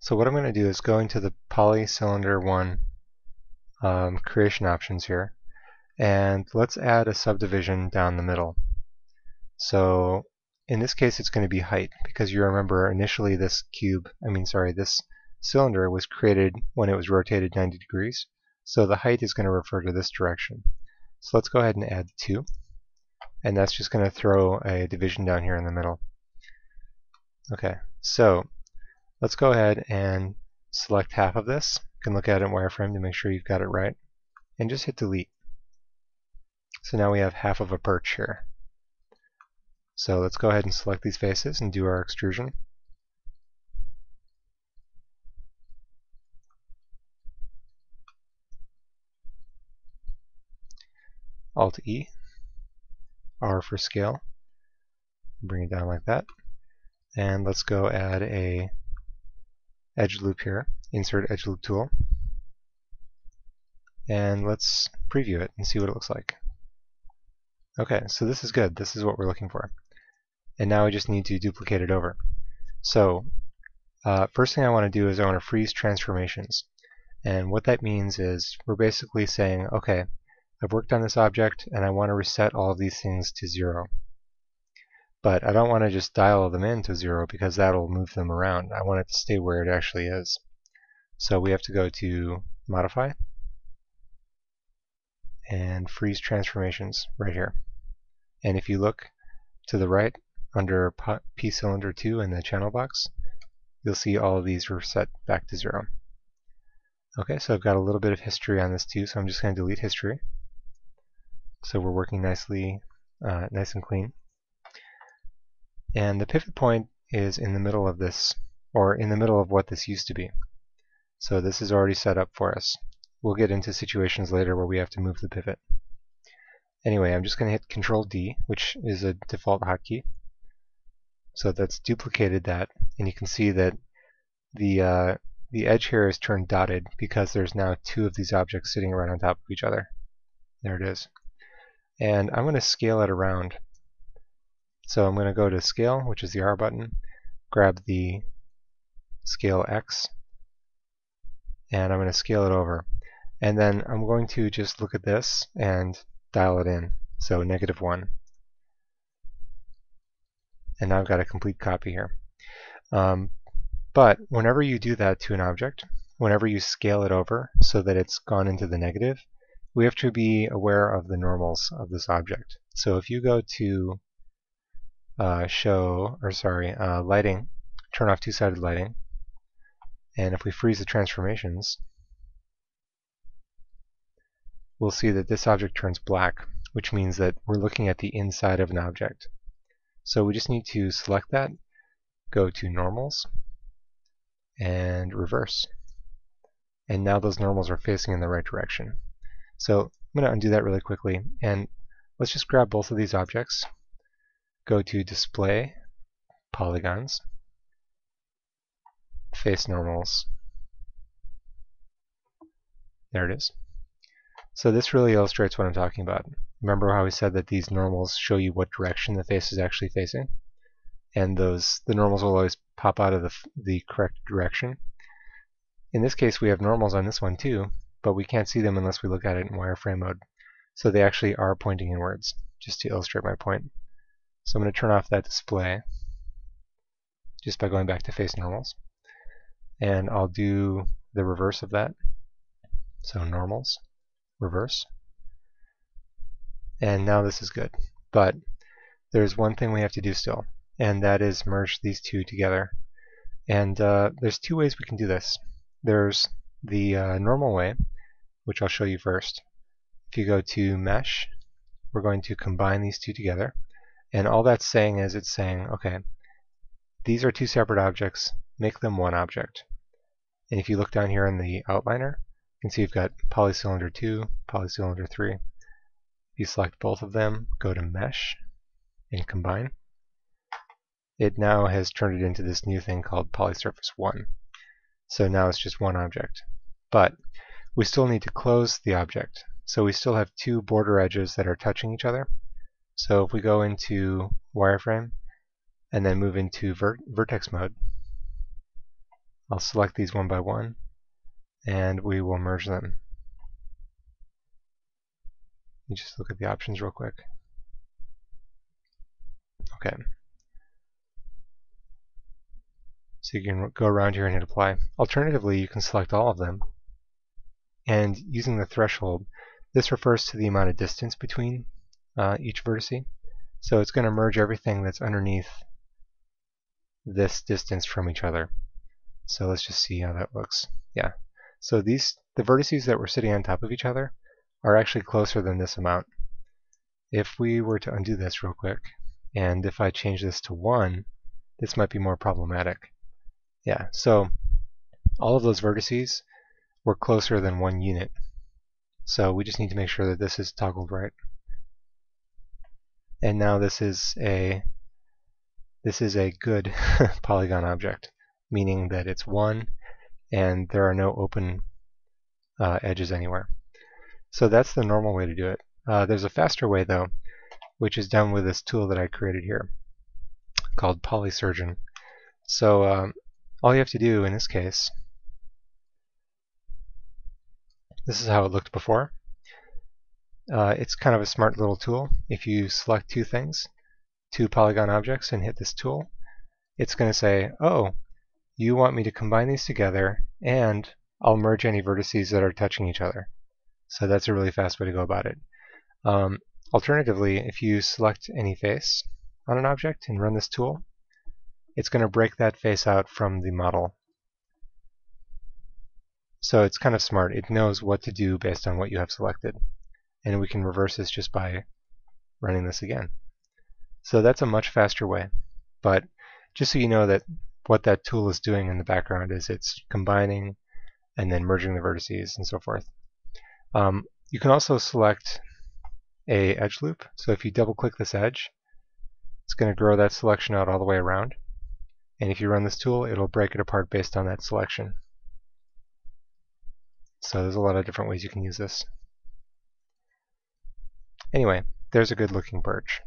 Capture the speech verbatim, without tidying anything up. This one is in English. So what I'm going to do is go into the poly cylinder one um, creation options here, and let's add a subdivision down the middle. So in this case it's going to be height, because you remember initially this cube, I mean sorry, this cylinder was created when it was rotated ninety degrees, so the height is going to refer to this direction. So let's go ahead and add two, and that's just going to throw a division down here in the middle. Okay, so let's go ahead and select half of this. You can look at it in wireframe to make sure you've got it right, and just hit delete. So now we have half of a perch here. So let's go ahead and select these faces and do our extrusion. Alt E, R for scale, bring it down like that, and let's go add a edge loop here, insert edge loop tool, and let's preview it and see what it looks like. Okay, so this is good, this is what we're looking for. And now we just need to duplicate it over. So uh, first thing I want to do is I want to freeze transformations, and what that means is we're basically saying, okay, I've worked on this object and I want to reset all of these things to zero. But I don't want to just dial them in to zero because that'll move them around. I want it to stay where it actually is. So we have to go to Modify and Freeze Transformations right here. And if you look to the right under P Cylinder two in the channel box, you'll see all of these were set back to zero. Okay, so I've got a little bit of history on this too, so I'm just going to delete history. So we're working nicely, uh, nice and clean. And the pivot point is in the middle of this, or in the middle of what this used to be. So this is already set up for us. We'll get into situations later where we have to move the pivot. Anyway, I'm just going to hit control D, which is a default hotkey. So that's duplicated that, and you can see that the, uh, the edge here is turned dotted because there's now two of these objects sitting right on top of each other. There it is. And I'm going to scale it around. So I'm going to go to Scale, which is the R button, grab the Scale X, and I'm going to scale it over. And then I'm going to just look at this and dial it in, so negative one. And now I've got a complete copy here. Um, but whenever you do that to an object, whenever you scale it over so that it's gone into the negative, we have to be aware of the normals of this object. So if you go to Uh, show, or sorry, uh, lighting, turn off two-sided lighting, and if we freeze the transformations, we'll see that this object turns black, which means that we're looking at the inside of an object. So we just need to select that, go to normals, and reverse. And now those normals are facing in the right direction. So I'm going to undo that really quickly, and let's just grab both of these objects. Go to Display, Polygons, Face Normals. There it is. So this really illustrates what I'm talking about. Remember how we said that these normals show you what direction the face is actually facing? And those the normals will always pop out of the, the correct direction. In this case we have normals on this one too, but we can't see them unless we look at it in wireframe mode. So they actually are pointing inwards, just to illustrate my point. So I'm going to turn off that display just by going back to face normals, and I'll do the reverse of that. So normals, reverse, and now this is good. But there's one thing we have to do still, and that is merge these two together. And uh, there's two ways we can do this. There's the uh, normal way, which I'll show you first. If you go to mesh, we're going to combine these two together. And all that's saying is it's saying, okay, these are two separate objects, make them one object. And if you look down here in the outliner, you can see you've got polycylinder two, polycylinder three. If you select both of them, go to mesh and combine. It now has turned it into this new thing called polysurface one. So now it's just one object. But we still need to close the object. So we still have two border edges that are touching each other. So if we go into wireframe and then move into ver vertex mode, I'll select these one by one and we will merge them. You just look at the options real quick. Okay. So you can go around here and hit apply. Alternatively, you can select all of them. And using the threshold, this refers to the amount of distance between uh, each vertice. So it's going to merge everything that's underneath this distance from each other. So let's just see how that looks. Yeah. So these the vertices that were sitting on top of each other are actually closer than this amount. If we were to undo this real quick, and if I change this to one, this might be more problematic. Yeah, so all of those vertices were closer than one unit. So we just need to make sure that this is toggled right. And now this is a this is a good polygon object, meaning that it's one and there are no open uh, edges anywhere. So that's the normal way to do it. Uh, there's a faster way though, which is done with this tool that I created here called Polysurgeon. So um, all you have to do in this case, this is how it looked before. Uh, it's kind of a smart little tool. If you select two things, two polygon objects, and hit this tool, it's going to say, oh, you want me to combine these together and I'll merge any vertices that are touching each other. So that's a really fast way to go about it. Um, alternatively, if you select any face on an object and run this tool, it's going to break that face out from the model. So it's kind of smart. It knows what to do based on what you have selected. And we can reverse this just by running this again. So that's a much faster way. But just so you know that what that tool is doing in the background is it's combining and then merging the vertices and so forth. Um, you can also select a edge loop. So if you double click this edge, it's going to grow that selection out all the way around. And if you run this tool, it'll break it apart based on that selection. So there's a lot of different ways you can use this. Anyway, there's a good looking birch.